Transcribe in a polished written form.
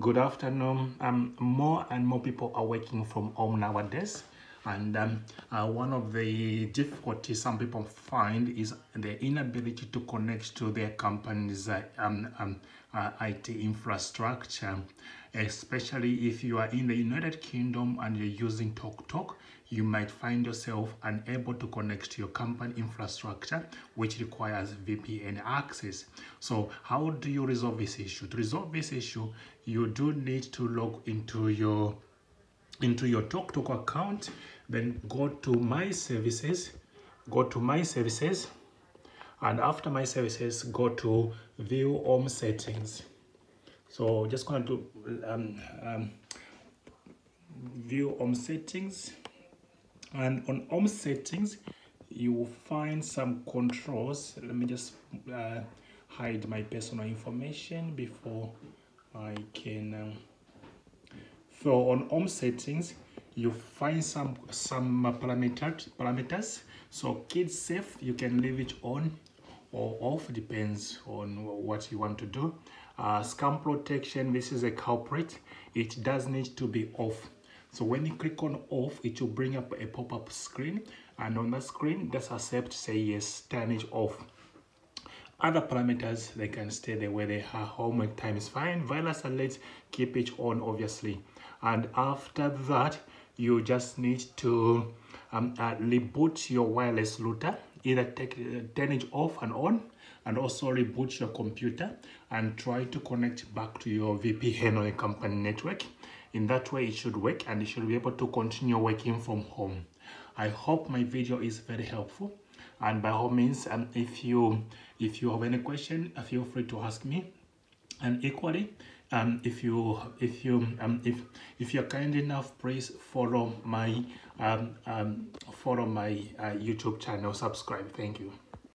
Good afternoon. More and more people are working from home nowadays, and one of the difficulties some people find is the inability to connect to their company's IT infrastructure, especially if you are in the United Kingdom and you're using TalkTalk. You might find yourself unable to connect to your company infrastructure, which requires VPN access. So how do you resolve this issue? To resolve this issue, you do need to log into your TalkTalk account, then go to My Services, and after My Services, go to View Home Settings. So just going to View Home Settings. And on Home Settings, you will find some controls. Let me just hide my personal information before I can. So on Home Settings, you find some parameters. So kids safe, you can leave it on or off, depends on what you want to do. Scam protection, this is a culprit. It does need to be off. So when you click on off, it will bring up a pop-up screen, and on that screen, just accept, say yes, turn it off. Other parameters, they can stay the way they are. Home time is fine. Virus alert, keep it on, obviously. And after that, you just need to reboot your wireless router. Either turn it off and on, and also reboot your computer and try to connect back to your VPN or your company network. In that way, it should work, and you should be able to continue working from home. I hope my video is very helpful, and by all means, if you have any question, feel free to ask me. And equally, if you're kind enough, please follow my YouTube channel, subscribe. Thank you.